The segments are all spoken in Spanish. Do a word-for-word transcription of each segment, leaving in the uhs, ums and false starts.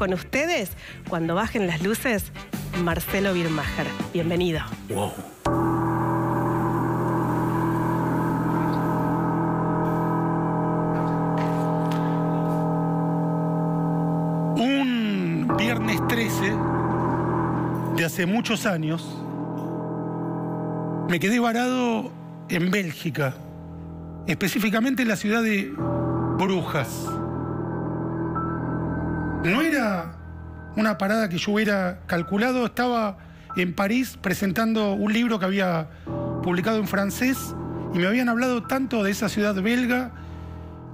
con ustedes, cuando bajen las luces, Marcelo Birmajer. Bienvenido. Wow. Un viernes trece de hace muchos años, me quedé varado en Bélgica, específicamente en la ciudad de Brujas. No era una parada que yo hubiera calculado. Estaba en París presentando un libro que había publicado en francés y me habían hablado tanto de esa ciudad belga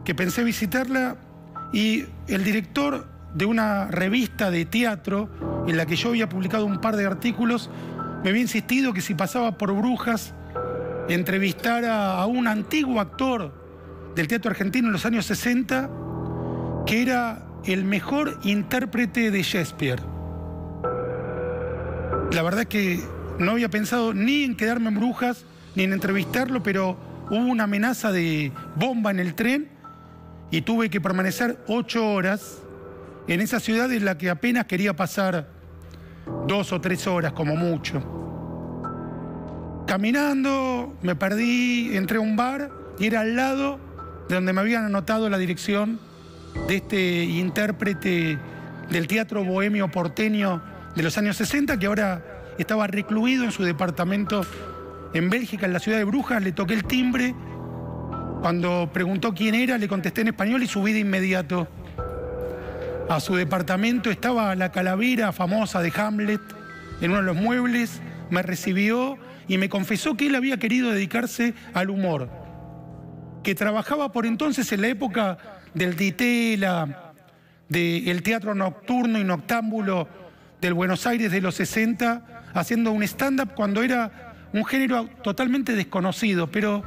que pensé visitarla, y el director de una revista de teatro en la que yo había publicado un par de artículos me había insistido que si pasaba por Brujas entrevistara a un antiguo actor del teatro argentino en los años sesenta que era el mejor intérprete de Shakespeare. La verdad es que no había pensado ni en quedarme en Brujas, ni en entrevistarlo, pero hubo una amenaza de bomba en el tren y tuve que permanecer ocho horas en esa ciudad en la que apenas quería pasar dos o tres horas, como mucho. Caminando, me perdí, entré a un bar y era al lado de donde me habían anotado la dirección de este intérprete del teatro bohemio porteño de los años sesenta, que ahora estaba recluido en su departamento en Bélgica, en la ciudad de Brujas. Le toqué el timbre. Cuando preguntó quién era, le contesté en español y subí de inmediato a su departamento. Estaba la calavera famosa de Hamlet en uno de los muebles. Me recibió y me confesó que él había querido dedicarse al humor, que trabajaba por entonces en la época del Ditella, del teatro nocturno y noctámbulo del Buenos Aires de los sesenta, haciendo un stand-up cuando era un género totalmente desconocido. Pero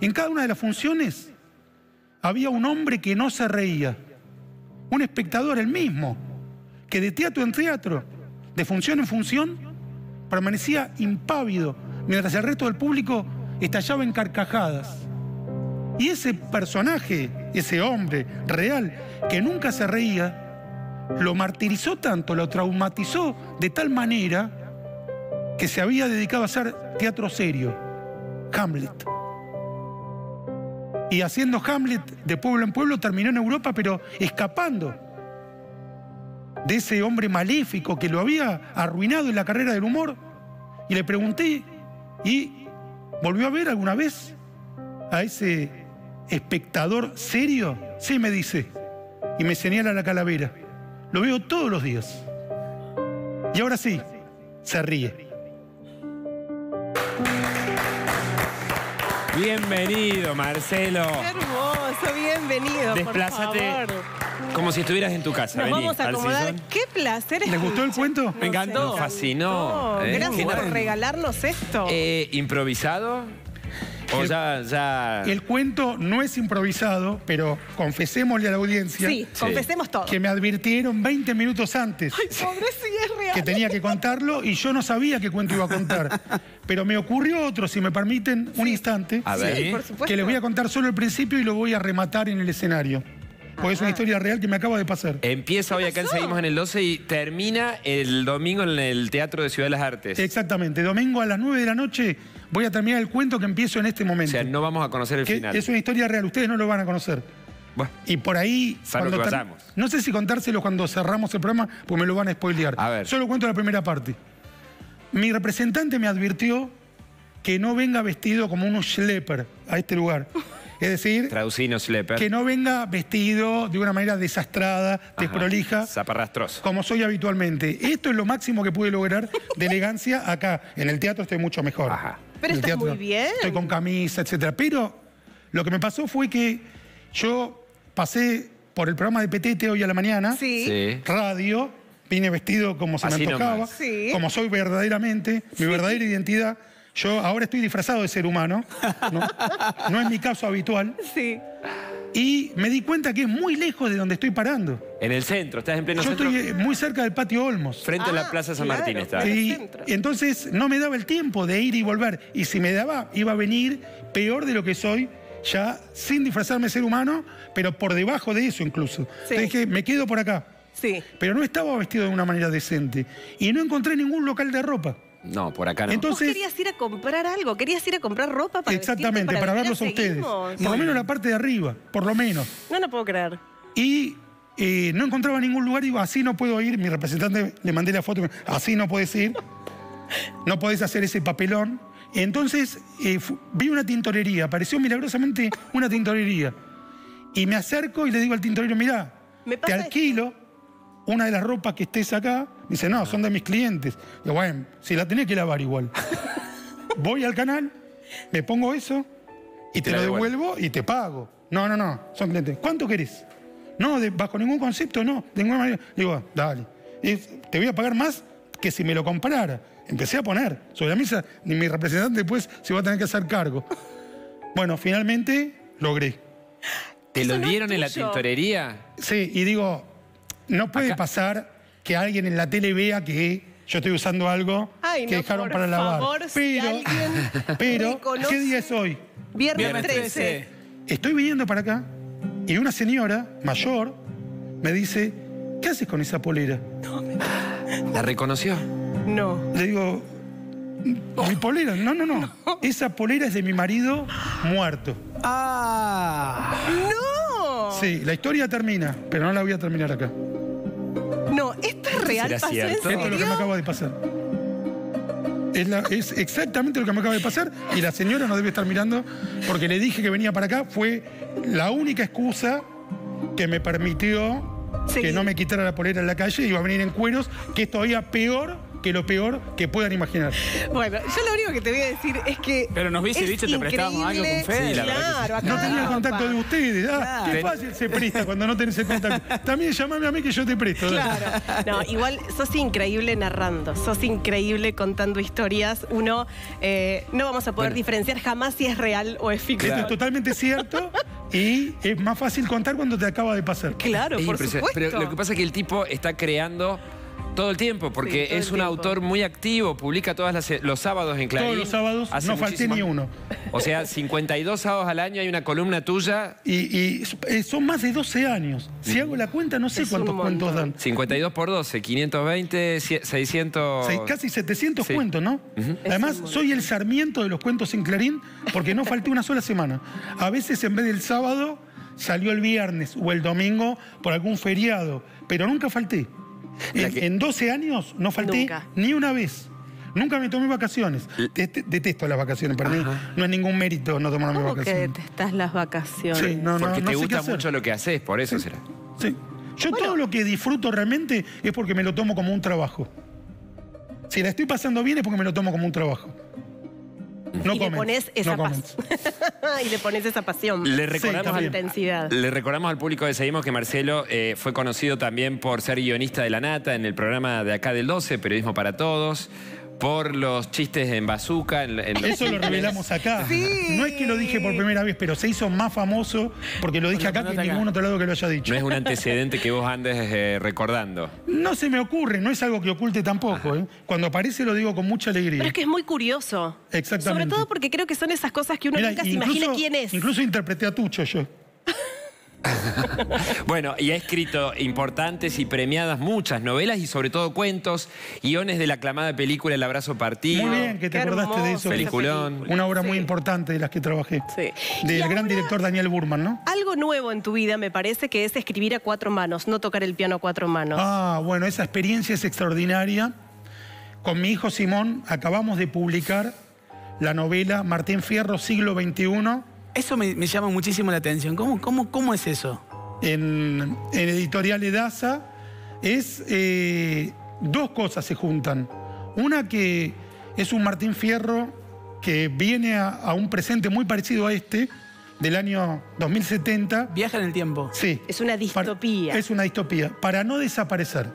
en cada una de las funciones había un hombre que no se reía, un espectador, el mismo, que de teatro en teatro, de función en función, permanecía impávido, mientras el resto del público estallaba en carcajadas. Y ese personaje, ese hombre real, que nunca se reía, lo martirizó tanto, lo traumatizó de tal manera que se había dedicado a hacer teatro serio, Hamlet. Y haciendo Hamlet de pueblo en pueblo terminó en Europa, pero escapando de ese hombre maléfico que lo había arruinado en la carrera del humor. Y le pregunté, ¿y volvió a ver alguna vez a ese espectador serio? Sí, me dice, y me señala la calavera. Lo veo todos los días. Y ahora sí, se ríe. Bienvenido, Marcelo. Qué hermoso, bienvenido. Desplázate, por favor, como si estuvieras en tu casa. Nos vení, vamos a acomodar. Qué placer. ¿Les gustó el cuento? No, me encantó. Nos fascinó. No, ¿eh? Gracias por regalarnos esto. Eh, ¿Improvisado? O ya, ya... El cuento no es improvisado, pero confesémosle a la audiencia. Sí, sí, confesemos todo. Que me advirtieron veinte minutos antes. Ay, pobre, sí, es real. Que tenía que contarlo y yo no sabía qué cuento iba a contar. Pero me ocurrió otro, si me permiten, un sí. instante. A ver. Sí, por supuesto. Que les voy a contar solo el principio y lo voy a rematar en el escenario. Porque es una historia real que me acaba de pasar. Empieza hoy acá en Seguimos en el doce y termina el domingo en el Teatro de Ciudad de las Artes. Exactamente. Domingo a las nueve de la noche voy a terminar el cuento que empiezo en este momento. O sea, no vamos a conocer el que final. Es una historia real. Ustedes no lo van a conocer. Bueno, y por ahí... Cuando que ter... No sé si contárselo cuando cerramos el programa, pues me lo van a spoilear. A ver. Solo cuento la primera parte. Mi representante me advirtió que no venga vestido como un schlepper a este lugar. Es decir, que no venga vestido de una manera desastrada, desprolija, zaparrastroso, como soy habitualmente. Esto es lo máximo que pude lograr de elegancia acá. En el teatro estoy mucho mejor. Ajá. Pero estás muy bien. Estoy con camisa, etcétera. Pero lo que me pasó fue que yo pasé por el programa de Petete hoy a la mañana, sí. radio, vine vestido como se me antojaba, sí. como soy verdaderamente, sí. mi verdadera identidad. Yo ahora estoy disfrazado de ser humano, no, no es mi caso habitual. Sí. Y me di cuenta que es muy lejos de donde estoy parando. En el centro, estás en pleno Yo centro. Yo estoy muy cerca del patio Olmos. Frente ah, a la Plaza San Martín claro, está. Y entonces no me daba el tiempo de ir y volver. Y si me daba, iba a venir peor de lo que soy, ya sin disfrazarme de ser humano, pero por debajo de eso incluso. Sí. Entonces dije, me quedo por acá. Sí. Pero no estaba vestido de una manera decente. Y no encontré ningún local de ropa. No, por acá no. Entonces, ¿vos querías ir a comprar algo? ¿Querías ir a comprar ropa para exactamente, para, para darlos a ustedes. Por lo menos la parte de arriba, por lo menos. No, no puedo creer. Y eh, no encontraba ningún lugar. Digo, así no puedo ir. Mi representante le mandé la foto. Así no podés ir. No podés hacer ese papelón. Entonces, eh, vi una tintorería. Apareció milagrosamente una tintorería. Y me acerco y le digo al tintorero, mirá, ¿me te alquilo esto? Una de las ropas que estés acá. Me dice, no, son de mis clientes. Digo, bueno, si la tenés que lavar igual. Voy al canal, me pongo eso y te, te lo devuelvo igual. Y te pago. No, no, no, son clientes. ¿Cuánto querés? No, de, bajo ningún concepto, no. De ninguna manera. Digo, dale. Y te voy a pagar más que si me lo comprara. Empecé a poner sobre la mesa, ni mi representante después se va a tener que hacer cargo. Bueno, finalmente logré. ¿Te lo dieron en la tintorería? Sí, y digo, no puede pasar que alguien en la tele vea que yo estoy usando algo que dejaron para lavar. Por favor, si alguien pero, ¿qué día es hoy? Viernes trece. Estoy viniendo para acá y una señora mayor me dice, ¿qué haces con esa polera? ¿La reconoció? No. Le digo, mi polera, no, no, no, no. Esa polera es de mi marido muerto. ¡Ah! ¡No! Sí, la historia termina, pero no la voy a terminar acá. No, esto es real, ¿pasó en serio? Esto es lo que me acaba de pasar. Es, la, es exactamente lo que me acaba de pasar y la señora no debe estar mirando porque le dije que venía para acá. Fue la única excusa que me permitió sí. que no me quitara la polera en la calle. Iba a venir en cueros, que es todavía peor... que lo peor que puedan imaginar. Bueno, yo lo único que te voy a decir es que... Pero nos viste, viste, te prestábamos algo con Fede. Sí, claro, acá no tenía el contacto de ustedes. Ah, claro. Qué fácil se presta cuando no tenés el contacto. También llamame a mí que yo te presto. Claro. No, igual sos increíble narrando, sos increíble contando historias. Uno, eh, no vamos a poder bueno. diferenciar jamás si es real o es ficción. Esto es totalmente cierto y es más fácil contar cuando te acaba de pasar. Claro, es por supuesto. Pero lo que pasa es que el tipo está creando... Todo el tiempo, porque sí, es un tiempo. Autor muy activo, publica todos los sábados en Clarín. Todos los sábados, hace no falté ni uno. O sea, cincuenta y dos sábados al año hay una columna tuya. Y, y son más de doce años. Si hago la cuenta, no sé es cuántos cuentos dan. cincuenta y dos por doce, quinientos veinte, seiscientos... Se, casi setecientos sí. cuentos, ¿no? Uh-huh. Además, soy el Sarmiento de los cuentos en Clarín, porque no falté una sola semana. A veces, en vez del sábado, salió el viernes o el domingo por algún feriado, pero nunca falté. En, que... en doce años no falté Nunca. Ni una vez. Nunca me tomé vacaciones. Detesto las vacaciones. Para Ajá. mí no es ningún mérito no tomarme ¿Cómo vacaciones. ¿Por qué detestás las vacaciones? Sí, no, porque no, te no gusta mucho lo que haces, por eso sí. será. Sí. Yo bueno. todo lo que disfruto realmente es porque me lo tomo como un trabajo. Si la estoy pasando bien es porque me lo tomo como un trabajo. No y comen, le pones esa no paz. Y le pones esa pasión. Le recordamos, sí, intensidad. Le recordamos al público de Seguimos que Marcelo eh, fue conocido también por ser guionista de La Nata en el programa de acá del doce, Periodismo para Todos, por los chistes en bazooka. En, en Eso los... lo revelamos acá. Sí. No es que lo dije por primera vez, pero se hizo más famoso porque lo dije por acá que en ningún otro lado que lo haya dicho. No es un antecedente que vos andes eh, recordando. No se me ocurre, no es algo que oculte tampoco. ¿eh? Cuando aparece lo digo con mucha alegría. Pero es que es muy curioso. Exactamente. Sobre todo porque creo que son esas cosas que uno Mira, nunca incluso, se imagina quién es. Incluso interpreté a Tucho yo. Bueno, y ha escrito importantes y premiadas muchas novelas y sobre todo cuentos, guiones de la aclamada película El Abrazo Partido. Muy bien, que te Qué acordaste hermoso, de eso. Peliculón. Una obra sí. muy importante de las que trabajé. Sí. Del gran director Daniel Burman, ¿no? Algo nuevo en tu vida, me parece, que es escribir a cuatro manos, no tocar el piano a cuatro manos. Ah, bueno, esa experiencia es extraordinaria. Con mi hijo Simón acabamos de publicar la novela Martín Fierro, siglo veintiuno. Eso me, me llama muchísimo la atención. ¿Cómo, cómo, cómo es eso? En, en editorial Edasa es, eh, dos cosas se juntan. Una que es un Martín Fierro que viene a, a un presente muy parecido a este, del año dos mil setenta. Viaja en el tiempo. Sí. Es una distopía. Para, es una distopía, para no desaparecer.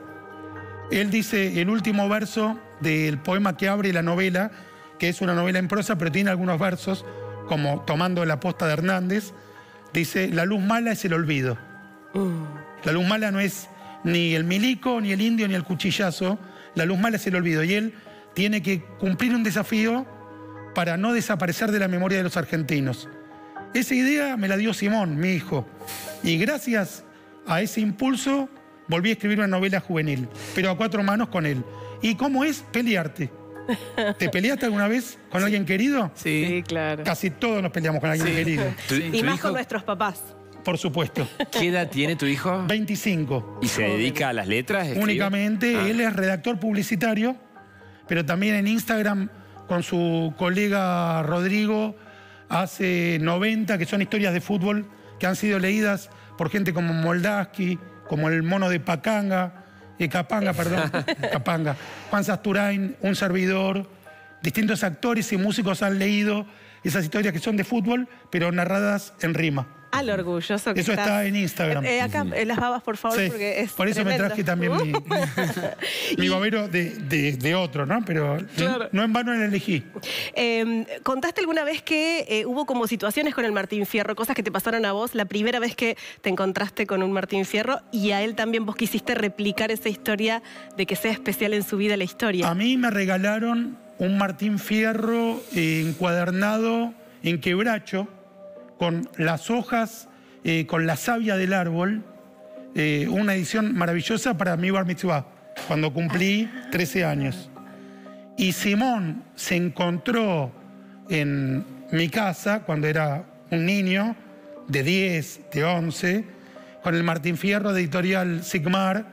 Él dice el último verso del poema que abre la novela, que es una novela en prosa, pero tiene algunos versos, como tomando la posta de Hernández, dice, la luz mala es el olvido. Uh. La luz mala no es ni el milico, ni el indio, ni el cuchillazo. La luz mala es el olvido. Y él tiene que cumplir un desafío para no desaparecer de la memoria de los argentinos. Esa idea me la dio Simón, mi hijo. Y gracias a ese impulso volví a escribir una novela juvenil, pero a cuatro manos con él. ¿Y cómo es pelearte? ¿Te peleaste alguna vez con alguien querido? Sí, sí, claro. Casi todos nos peleamos con alguien sí. querido. Sí. Y más hijo? con nuestros papás. Por supuesto. ¿Qué edad tiene tu hijo? veinticinco. ¿Y se dedica a las letras? ¿Escribe? Únicamente. Ah. Él es redactor publicitario, pero también en Instagram con su colega Rodrigo hace noventa, que son historias de fútbol que han sido leídas por gente como Moldavsky, como el mono de Pacanga, eh, Capanga, perdón, Capanga, Juan Sasturain, un servidor. Distintos actores y músicos han leído esas historias que son de fútbol, pero narradas en rima. Ah, lo orgulloso que Eso está, está en Instagram. Eh, acá, eh, las babas, por favor, sí, porque es Por eso tremendo. me traje también mi, mi babero de, de, de otro, ¿no? Pero claro. no en vano la elegí. Eh, contaste alguna vez que eh, hubo como situaciones con el Martín Fierro, cosas que te pasaron a vos, la primera vez que te encontraste con un Martín Fierro, y a él también vos quisiste replicar esa historia de que sea especial en su vida la historia. A mí me regalaron un Martín Fierro eh, encuadernado en Quebracho, con las hojas, eh, con la savia del árbol, eh, una edición maravillosa para mi bar mitzvah, cuando cumplí trece años. Y Simón se encontró en mi casa, cuando era un niño, de diez, de once, con el Martín Fierro de editorial Sigmar,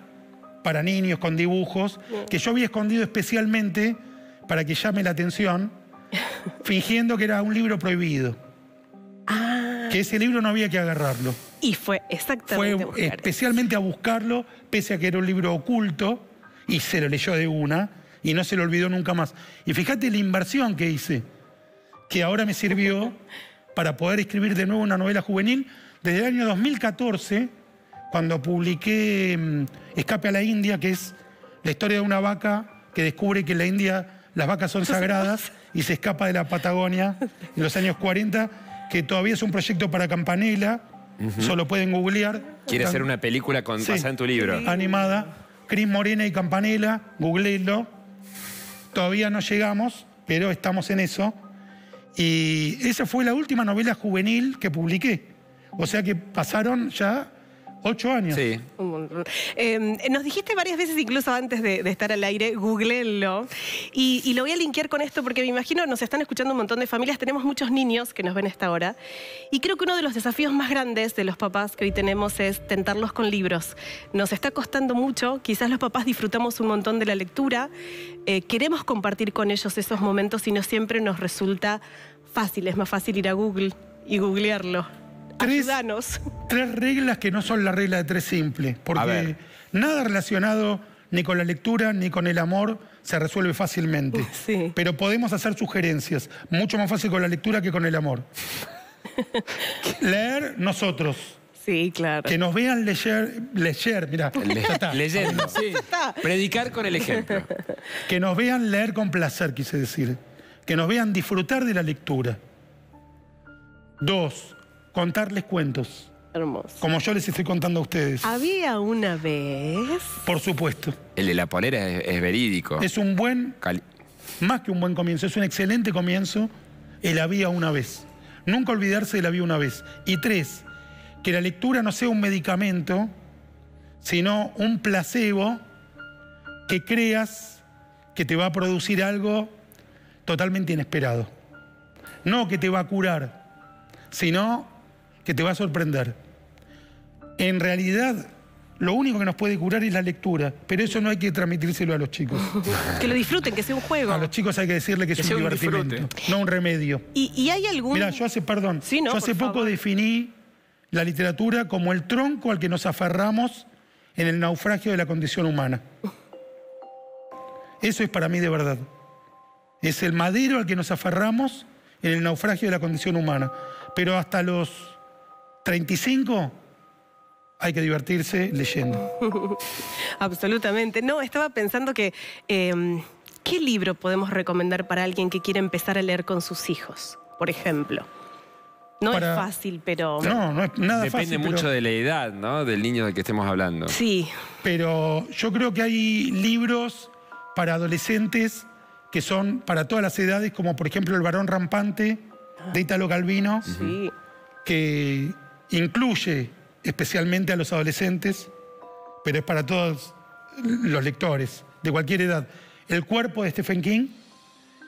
para niños, con dibujos, que yo había escondido especialmente para que llame la atención, fingiendo que era un libro prohibido. Ah. Que ese libro no había que agarrarlo. Y fue exactamente Fue a especialmente a buscarlo, pese a que era un libro oculto, y se lo leyó de una, y no se lo olvidó nunca más. Y fíjate la inversión que hice, que ahora me sirvió para poder escribir de nuevo una novela juvenil. Desde el año dos mil catorce, cuando publiqué Escape a la India, que es la historia de una vaca que descubre que en la India las vacas son sagradas y se escapa de la Patagonia en los años cuarenta... que todavía es un proyecto para Campanella, uh-huh. solo pueden googlear. Quiere hacer una película con sí, basada en tu libro. Animada, Cris Morena y Campanella, googleenlo. Todavía no llegamos, pero estamos en eso. Y esa fue la última novela juvenil que publiqué. O sea que pasaron ya ocho años. Sí. Eh, nos dijiste varias veces, incluso antes de, de estar al aire, googleenlo. Y, y lo voy a linkear con esto porque me imagino nos están escuchando un montón de familias. Tenemos muchos niños que nos ven a esta hora. Y creo que uno de los desafíos más grandes de los papás que hoy tenemos es tentarlos con libros. Nos está costando mucho. Quizás los papás disfrutamos un montón de la lectura. Eh, queremos compartir con ellos esos momentos y no siempre nos resulta fácil. Es más fácil ir a Google y googlearlo. Tres, tres reglas que no son la regla de tres simple, porque nada relacionado ni con la lectura ni con el amor se resuelve fácilmente. Sí. Pero podemos hacer sugerencias, mucho más fácil con la lectura que con el amor. Leer nosotros. Sí, claro. Que nos vean leer, leer, mirá, Le ya está. leyendo. Sí. Predicar con el ejemplo. Que nos vean leer con placer, quise decir. Que nos vean disfrutar de la lectura. Dos, contarles cuentos. Hermoso. Como yo les estoy contando a ustedes. Había una vez... Por supuesto. El de la polera es, es verídico. Es un buen... Cali... Más que un buen comienzo, es un excelente comienzo. El había una vez. Nunca olvidarse del había una vez. Y tres, que la lectura no sea un medicamento, sino un placebo que creas que te va a producir algo totalmente inesperado. No que te va a curar, sino que te va a sorprender. En realidad, lo único que nos puede curar es la lectura, pero eso no hay que transmitírselo a los chicos. Que lo disfruten, que sea un juego. A los chicos hay que decirle que, que es un divertimento, un no un remedio. ¿Y, y hay algún...? Mirá, yo hace, perdón, sí, no, yo hace poco favor. definí la literatura como el tronco al que nos aferramos en el naufragio de la condición humana. Eso es para mí de verdad. Es el madero al que nos aferramos en el naufragio de la condición humana. Pero hasta los treinta y cinco hay que divertirse leyendo. Absolutamente. No, estaba pensando que... Eh, ¿qué libro podemos recomendar para alguien que quiere empezar a leer con sus hijos, por ejemplo? No para... es fácil, pero... No, no es nada Depende fácil. Depende mucho pero... de la edad, ¿no? Del niño del que estemos hablando. Sí. Pero yo creo que hay libros para adolescentes que son para todas las edades, como por ejemplo El Varón Rampante, de Italo Calvino, sí. que incluye especialmente a los adolescentes, pero es para todos los lectores, de cualquier edad. El cuerpo de Stephen King,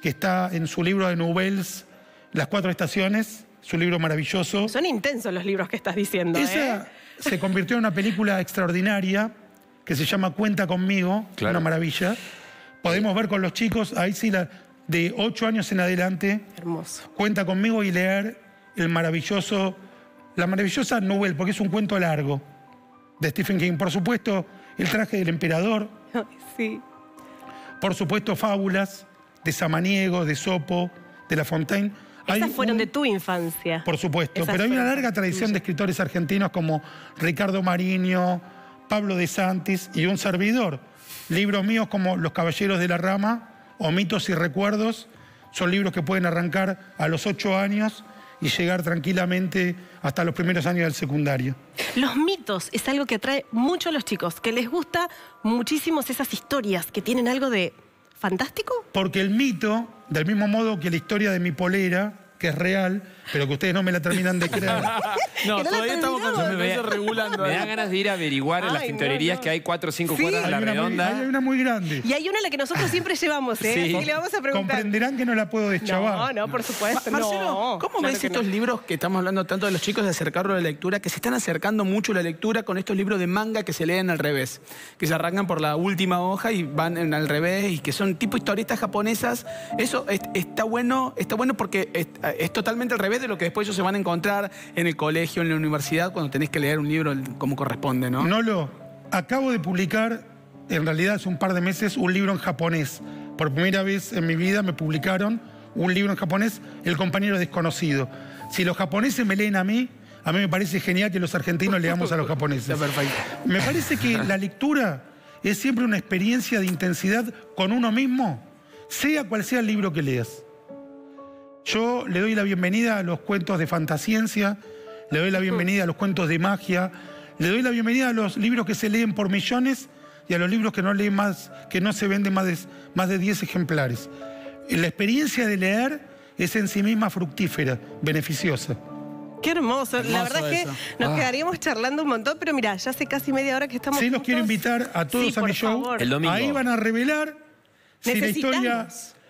que está en su libro de novelas, Las Cuatro Estaciones, su libro maravilloso. Son intensos los libros que estás diciendo. Esa ¿eh? se convirtió en una película extraordinaria que se llama Cuenta conmigo, claro. Una maravilla. Podemos ver con los chicos, ahí sí, la, de ocho años en adelante. Hermoso. Cuenta conmigo y leer el maravilloso, la maravillosa novela, porque es un cuento largo, de Stephen King. Por supuesto, El traje del emperador. Sí. Por supuesto, fábulas de Samaniego, de Sopo, de La Fontaine. Esas hay fueron un... de tu infancia. Por supuesto, Esas pero hay una larga tradición de escritores argentinos como Ricardo Mariño, Pablo de Santis y un servidor. Libros míos como Los Caballeros de la Rama o Mitos y Recuerdos son libros que pueden arrancar a los ocho años y llegar tranquilamente hasta los primeros años del secundario. Los mitos es algo que atrae mucho a los chicos, que les gusta muchísimo esas historias que tienen algo de... ¿Fantástico? Porque el mito, del mismo modo que la historia de mi polera, que es real, pero que ustedes no me la terminan de creer. No, todavía estamos con su me regulando. Me da ganas de ir a averiguar en las tintorerías no, no. que hay cuatro o cinco sí, cuadras a la redonda. Muy, hay una muy grande. Y hay una a la que nosotros siempre llevamos, ¿eh? Sí. Así que le vamos a preguntar. Comprenderán que no la puedo deschavar. No, no, por supuesto. Ma Marcelo, no. ¿cómo claro ves estos no. libros que estamos hablando tanto de los chicos de acercarlo a la lectura, que se están acercando mucho a la lectura con estos libros de manga que se leen al revés, que se arrancan por la última hoja y van en al revés y que son tipo historietas japonesas? Eso es, está bueno, está bueno porque es, es totalmente al revés de lo que después ellos se van a encontrar en el colegio, en la universidad, cuando tenés que leer un libro como corresponde, ¿no? No lo. Acabo de publicar, en realidad hace un par de meses, un libro en japonés. Por primera vez en mi vida me publicaron un libro en japonés, El compañero desconocido. Si los japoneses me leen a mí, a mí me parece genial que los argentinos leamos a los japoneses. Está perfecto. Me parece que la lectura es siempre una experiencia de intensidad con uno mismo, sea cual sea el libro que leas. Yo le doy la bienvenida a los cuentos de fantasciencia, le doy la bienvenida a los cuentos de magia, le doy la bienvenida a los libros que se leen por millones y a los libros que no, leen más, que no se venden más de, más de diez ejemplares. La experiencia de leer es en sí misma fructífera, beneficiosa. Qué hermoso. hermoso la verdad es que nos ah. quedaríamos charlando un montón, pero mira, ya hace casi media hora que estamos Sí, juntos. los quiero invitar a todos sí, a mi show. El domingo. Ahí van a revelar si la historia...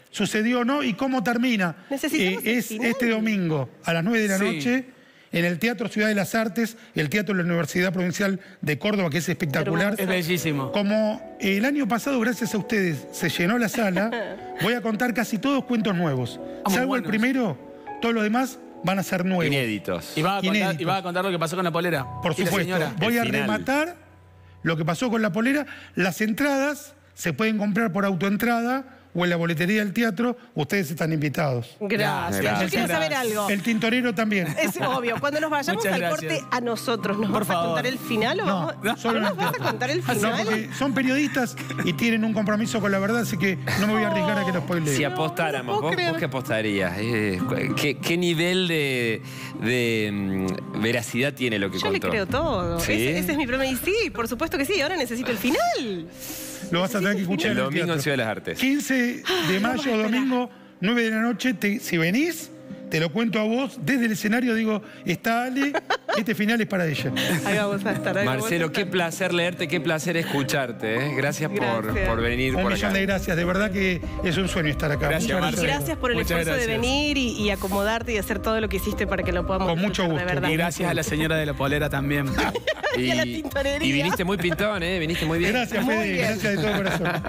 sucedió o no y cómo termina. Eh, es este domingo a las nueve de la sí. noche en el Teatro Ciudad de las Artes, el Teatro de la Universidad Provincial de Córdoba, que es espectacular. Es bellísimo. Como el año pasado, gracias a ustedes, se llenó la sala, voy a contar casi todos cuentos nuevos. Ah, Salvo buenos. el primero, todos los demás van a ser nuevos. Inéditos. Y vas a, Inéditos. Contar, y vas a contar lo que pasó con la polera. Por supuesto. Voy a rematar lo que pasó con la polera. Las entradas se pueden comprar por autoentrada o en la boletería del teatro, ustedes están invitados. Gracias. gracias. Yo quiero saber algo. El tintorero también. Es obvio. Cuando nos vayamos Muchas al gracias. corte, a nosotros, ¿nos Por vas favor. a contar el final? ¿O no, vamos... no, solo ¿No nos vas a contar el final? No, porque son periodistas y tienen un compromiso con la verdad, así que no me voy a arriesgar a que los spoileen. Si apostáramos, no, no ¿vos, ¿vos qué apostarías? ¿Qué, qué nivel de, de veracidad tiene lo que Yo contó? Yo le creo todo. ¿Sí? Ese, ese es mi problema. Y sí, por supuesto que sí. Ahora necesito el final. Lo vas a tener que escuchar el domingo en Ciudad de las Artes. quince de mayo, domingo, nueve de la noche. Te, si venís, te lo cuento a vos. Desde el escenario digo, está Ale, este final es para ella. Ahí vamos a estar. Marcelo, qué placer leerte, qué placer escucharte. ¿eh? Gracias, gracias. Por, por venir un por acá. Un millón de gracias. De verdad que es un sueño estar acá. Gracias, Marcelo. Gracias por el Muchas esfuerzo gracias. de venir y, y acomodarte y hacer todo lo que hiciste para que lo podamos Con mucho gusto. De verdad. Y gracias a la señora de la polera también. Y, y a la tintorería. Y viniste muy pintón, ¿eh? Viniste muy bien. Gracias, Fede. Gracias de todo corazón.